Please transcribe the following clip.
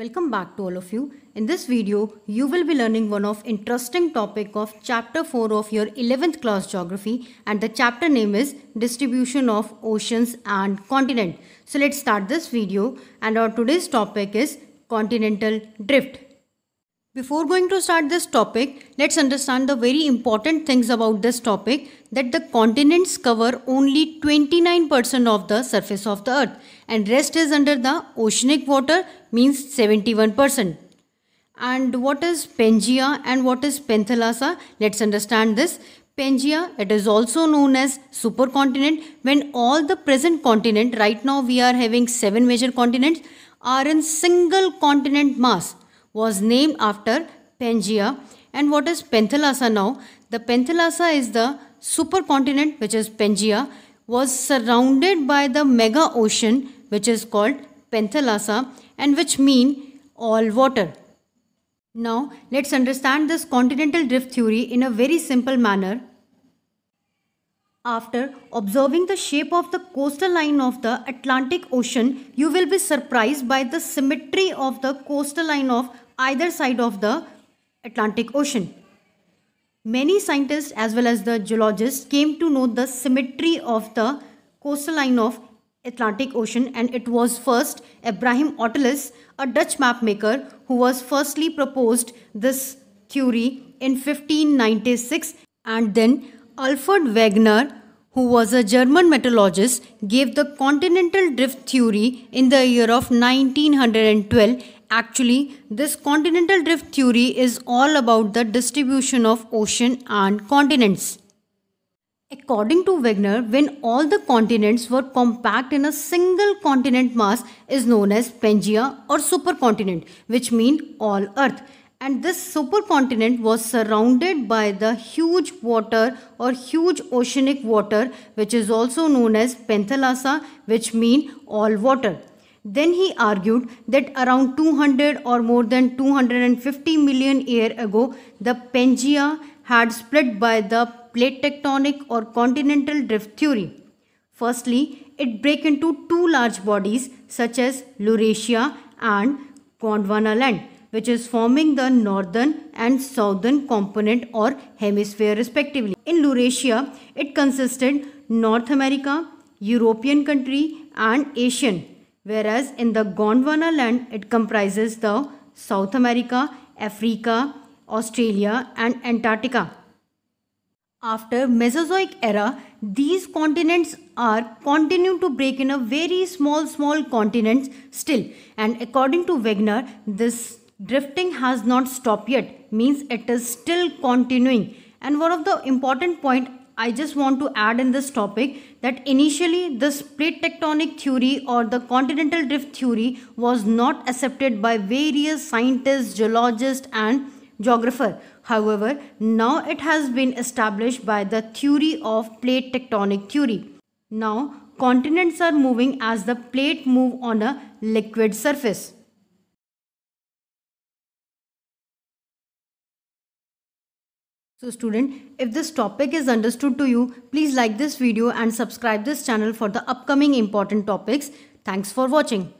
Welcome back to all of you. In this video, you will be learning one of interesting topic of chapter 4 of your 11th class geography, and the chapter name is distribution of oceans and continent. So let's start this video, and our today's topic is continental drift. Before going to start this topic, let's understand the very important things about this topic, that the continents cover only 29% of the surface of the earth and rest is under the oceanic water, means 71%. And what is Pangaea and what is Panthalassa? Let's understand this. Pangaea, it is also known as supercontinent, when all the present continent, right now we are having 7 major continents, are in single continent mass, was named after Pangaea. And what is Panthalassa now? The Panthalassa is the supercontinent, which is Pangaea, was surrounded by the mega ocean which is called Panthalassa, and which mean all water. Now let's understand this continental drift theory in a very simple manner. After observing the shape of the coastal line of the Atlantic Ocean, you will be surprised by the symmetry of the coastal line of either side of the Atlantic Ocean. Many scientists as well as the geologists came to know the symmetry of the coastal line of Atlantic Ocean, and it was first Abraham Ortelius, a Dutch map maker, who was firstly proposed this theory in 1596, and then Alfred Wegener, who was a German meteorologist, gave the continental drift theory in the year of 1912. Actually, this continental drift theory is all about the distribution of ocean and continents. According to Wegener, when all the continents were compact in a single continent mass is known as Pangaea or supercontinent, which means all Earth. And this supercontinent was surrounded by the huge water or huge oceanic water, which is also known as Panthalassa, which means all water. Then he argued that around 200 or more than 250 million years ago, the Pangaea had split by the plate tectonic or continental drift theory. Firstly, it broke into two large bodies such as Laurasia and Gondwana land, which is forming the northern and southern component or hemisphere respectively. In Laurasia, it consisted North America, European country and Asian, whereas in the Gondwana land, it comprises the South America, Africa, Australia and Antarctica. After Mesozoic era, these continents are continue to break in a very small continents still, and according to Wegener, this drifting has not stopped yet, means it is still continuing. And one of the important point I just want to add in this topic, that initially this plate tectonic theory or the continental drift theory was not accepted by various scientists, geologists and geographers. However, now it has been established by the theory of plate tectonic theory. Now continents are moving as the plate move on a liquid surface. So student, if this topic is understood to you, please like this video and subscribe this channel for the upcoming important topics. Thanks for watching.